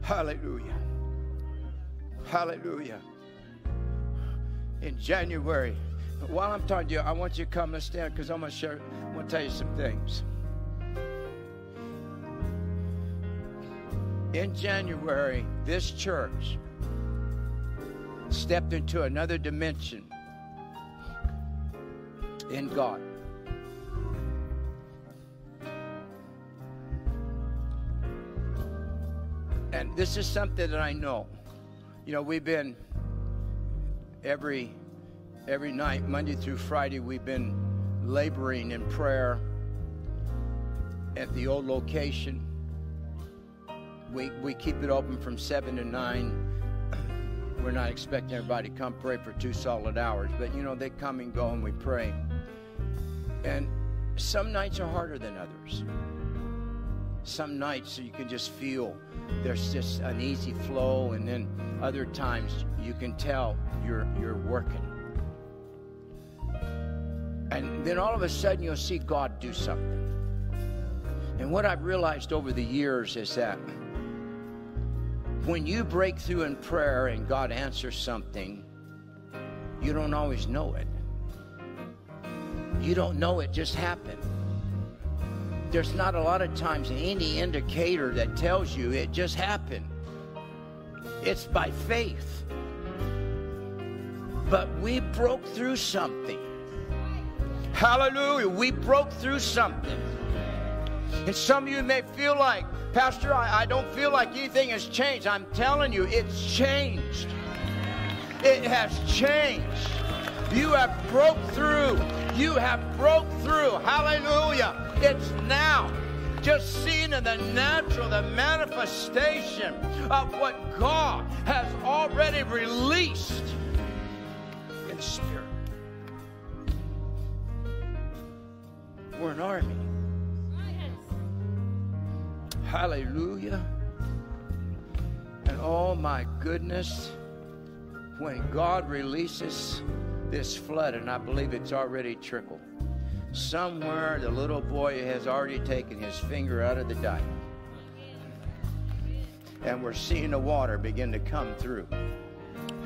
Hallelujah. Hallelujah. In January, while I'm talking to you, I want you to come and stand because I'm going to share, I'm going to tell you some things. In January, this church stepped into another dimension in God. And this is something that I know. You know, we've been every night, Monday through Friday, we've been laboring in prayer at the old location. We keep it open from 7 to 9. We're not expecting everybody to come pray for 2 solid hours, but you know, they come and go and we pray. And some nights are harder than others. Some nights you can just feel there's just an easy flow, and then other times you can tell you're working. And then all of a sudden you'll see God do something. And what I've realized over the years is that when you break through in prayer and God answers something, you don't always know it. You don't know it just happened. There's not a lot of times any indicator that tells you it just happened. It's by faith. But we broke through something. Hallelujah. We broke through something. And some of you may feel like, Pastor, I don't feel like anything has changed. I'm telling you, it's changed. It has changed. You have broke through. You have broke through. Hallelujah. It's now. Just seeing in the natural, the manifestation of what God has already released in the Spirit. We're an army. Hallelujah. And oh my goodness, when God releases this flood, and I believe it's already trickled, somewhere the little boy has already taken his finger out of the dike. And we're seeing the water begin to come through.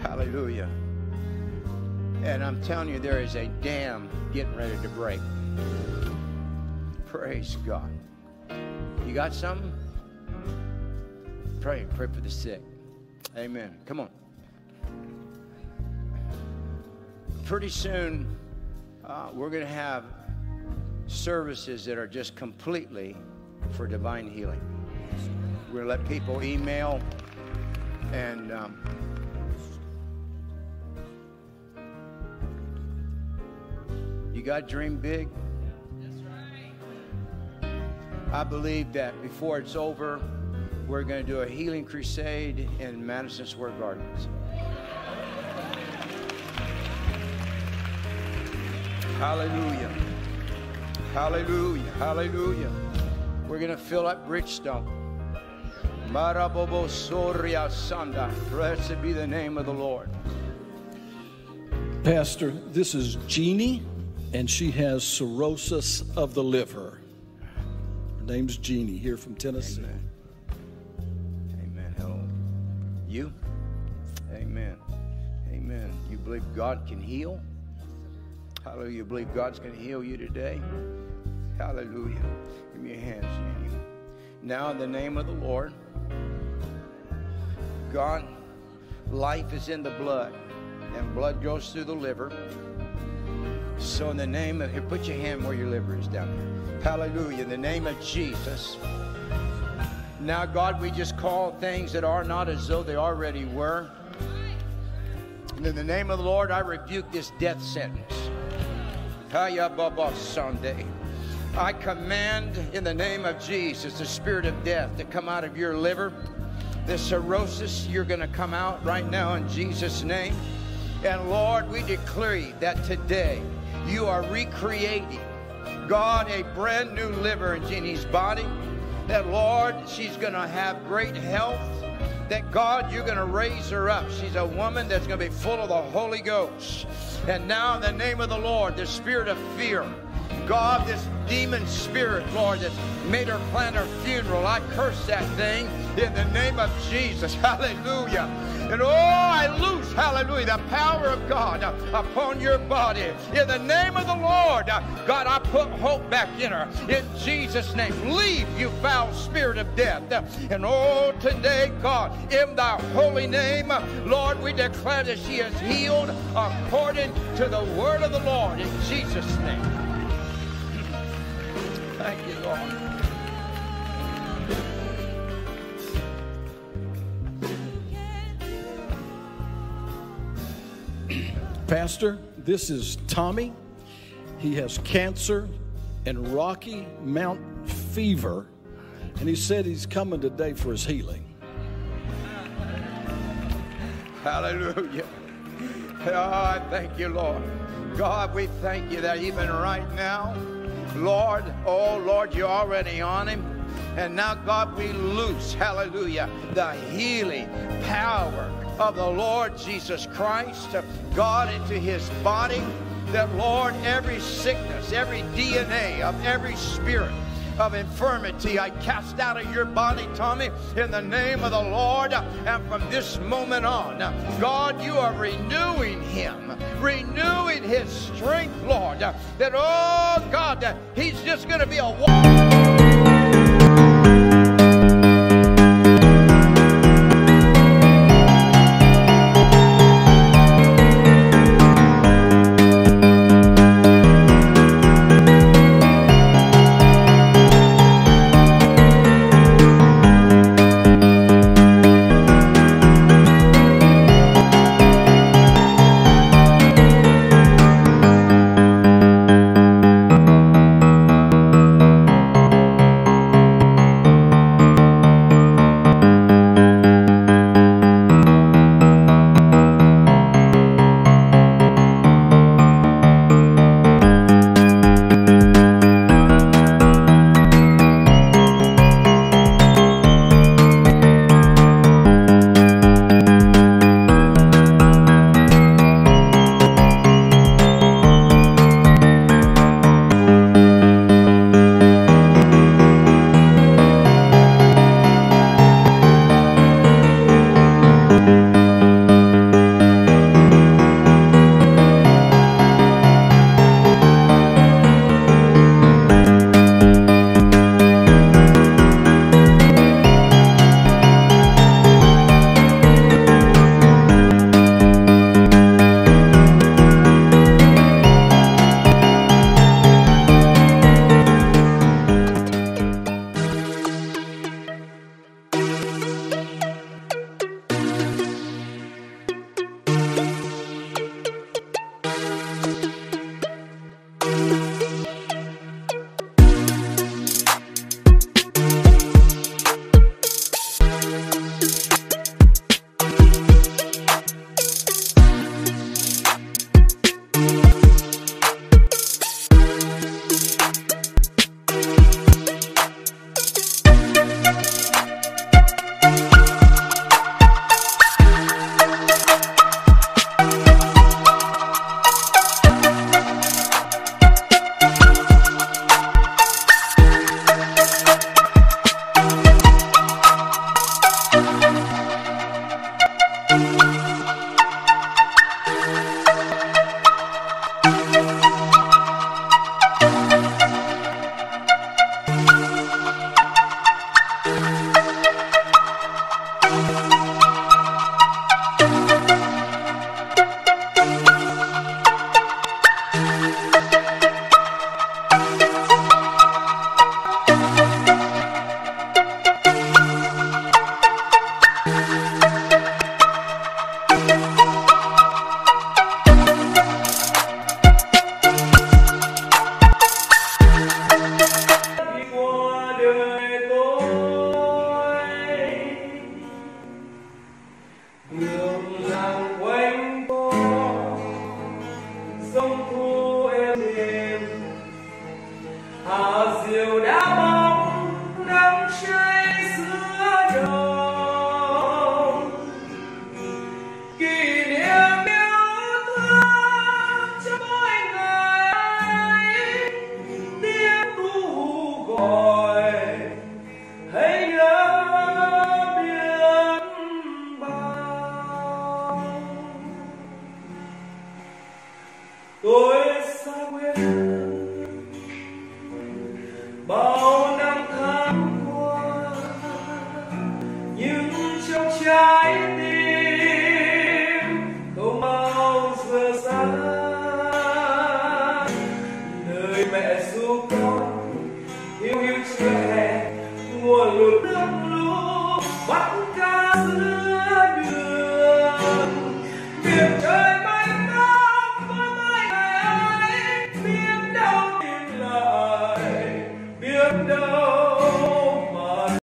Hallelujah. And I'm telling you, there is a dam getting ready to break. Praise God. You got something? Pray. Pray for the sick. Amen. Come on. Pretty soon, we're going to have services that are just completely for divine healing. We're going to let people email, and You got to dream big. That's right. I believe that before it's over, we're going to do a healing crusade in Madison Square Gardens. Hallelujah. Hallelujah. Hallelujah. We're going to fill up Bridgestone. Marabobo Soria Sanda. Blessed be the name of the Lord. Pastor, this is Jeannie, and she has cirrhosis of the liver. Her name's Jeannie, here from Tennessee. Amen. Amen. Hello. You? Amen. Amen. You believe God can heal? Hallelujah. You believe God's going to heal you today? Hallelujah. Give me your hands, Jeannie. Now, in the name of the Lord, God, life is in the blood, and blood goes through the liver. So in the name of, here, put your hand where your liver is down here. Hallelujah, in the name of Jesus. Now, God, we just call things that are not as though they already were. And in the name of the Lord, I rebuke this death sentence. I command in the name of Jesus, the spirit of death to come out of your liver. The cirrhosis, you're going to come out right now in Jesus' name. And Lord, we decree that today you are recreating, God, a brand new liver in Jeannie's body. That, Lord, she's going to have great health. That, God, you're going to raise her up. She's a woman that's going to be full of the Holy Ghost. And now in the name of the Lord, the spirit of fear, God, this demon spirit, Lord, that made her plan her funeral, I curse that thing in the name of Jesus. Hallelujah. And oh, I loose, hallelujah, the power of God upon your body. In the name of the Lord, God, I put hope back in her. In Jesus' name, leave, you foul spirit of death. And oh, today, God, in thy holy name, Lord, we declare that she is healed according to the word of the Lord. In Jesus' name. Thank you, Lord. Pastor, this is Tommy. He has cancer and Rocky Mount fever, and he said he's coming today for his healing. Hallelujah. Oh, thank you, Lord. God, we thank you that even right now, Lord, oh Lord, you're already on him. And now, God, we loose, hallelujah, the healing power of the Lord Jesus Christ, God, into his body. That, Lord, every sickness, every DNA of every spirit of infirmity, I cast out of your body, Tommy, in the name of the Lord. And from this moment on, God, you are renewing him, renewing his strength, Lord, that, oh God, he's just going to be a walk. Bao năm tháng qua, những chông gai